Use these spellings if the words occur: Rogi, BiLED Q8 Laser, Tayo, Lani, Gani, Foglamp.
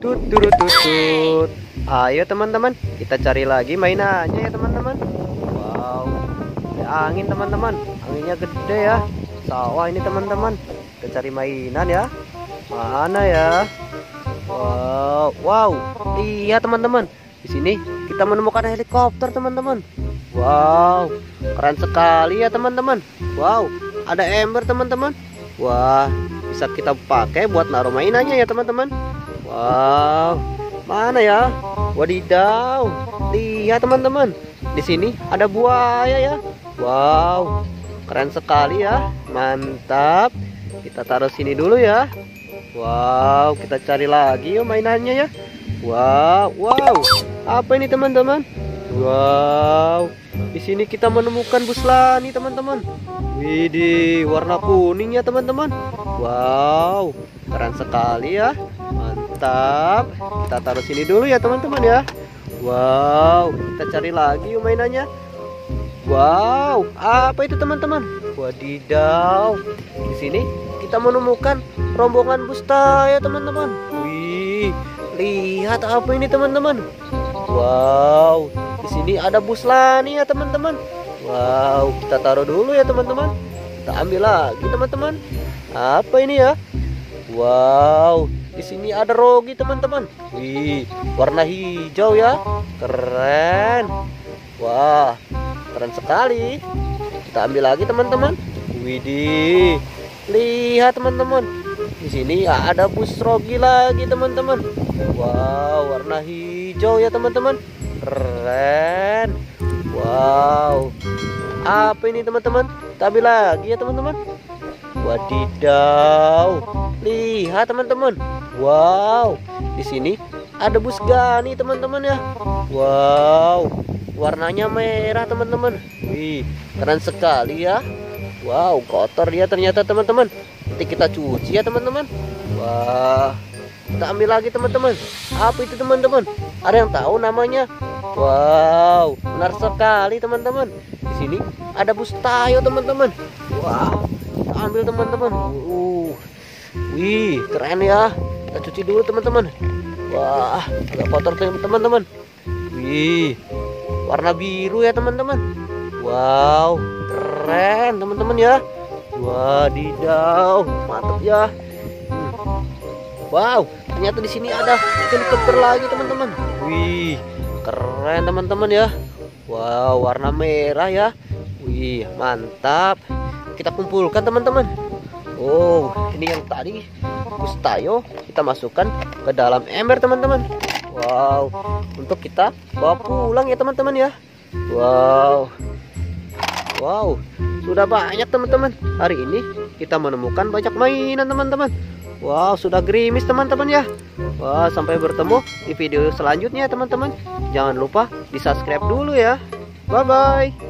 Tutut. Ayo teman-teman, kita cari lagi mainannya ya teman-teman. Wow, ada angin teman-teman. Anginnya gede ya. Sawah ini teman-teman. Kita cari mainan ya. Mana ya? Wow. Iya teman-teman. Di sini kita menemukan helikopter teman-teman. Wow, keren sekali ya teman-teman. Wow, ada ember teman-teman. Wah, bisa kita pakai buat naruh mainannya ya teman-teman. Wow, mana ya? Wadidaw, lihat teman-teman, di sini ada buaya ya. Wow, keren sekali ya, mantap. Kita taruh sini dulu ya. Wow, kita cari lagi yuk mainannya ya. Wow, apa ini teman-teman? Wow, di sini kita menemukan bus lani teman-teman. Widih, warna kuning ya teman-teman. Wow, keren sekali ya. Mantap, kita taruh sini dulu ya teman-teman ya. Wow, kita cari lagi yuk mainannya. Wow, apa itu teman-teman? Wadidaw, di sini kita menemukan rombongan bus Tayo ya teman-teman. Wih, lihat apa ini teman-teman? Wow, di sini ada bus lani ya teman-teman. Wow, kita taruh dulu ya teman-teman. Kita ambil lagi teman-teman. Apa ini ya? Wow, di sini ada Rogi teman-teman. Wih, warna hijau ya. Keren. Wah, keren sekali. Kita ambil lagi teman-teman. Widih. Lihat teman-teman. Di sini ada bus Rogi lagi teman-teman. Wow, warna hijau ya teman-teman. Keren. Wow. Apa ini teman-teman? Kita ambil lagi ya teman-teman. Wadidaw. Lihat teman-teman. Wow, di sini ada bus Gani teman-teman ya. Wow, warnanya merah teman-teman. Wih, keren sekali ya. Wow, kotor dia ternyata teman-teman. Nanti kita cuci ya teman-teman. Wah, kita ambil lagi teman-teman. Apa itu teman-teman? Ada yang tahu namanya? Wow, benar sekali teman-teman. Di sini ada bus Tayo teman-teman. Wow, kita ambil teman-teman. Wih, keren ya. Kita cuci dulu teman-teman. Wah, agak kotor teman-teman. Wih, warna biru ya teman-teman. Wow, keren teman-teman ya. Wadidaw, mantap ya. Wow, ternyata di sini ada helikopter lagi teman-teman. Wih, keren teman-teman ya. Wow, warna merah ya. Wih, mantap. Kita kumpulkan teman-teman. Oh, ini yang tadi bus Tayo kita masukkan ke dalam ember teman-teman. Wow, untuk kita bawa pulang ya teman-teman ya. Wow, sudah banyak teman-teman. Hari ini kita menemukan banyak mainan teman-teman. Wow, sudah gerimis teman-teman ya. Wah, sampai bertemu di video selanjutnya teman-teman. Jangan lupa di subscribe dulu ya. Bye-bye.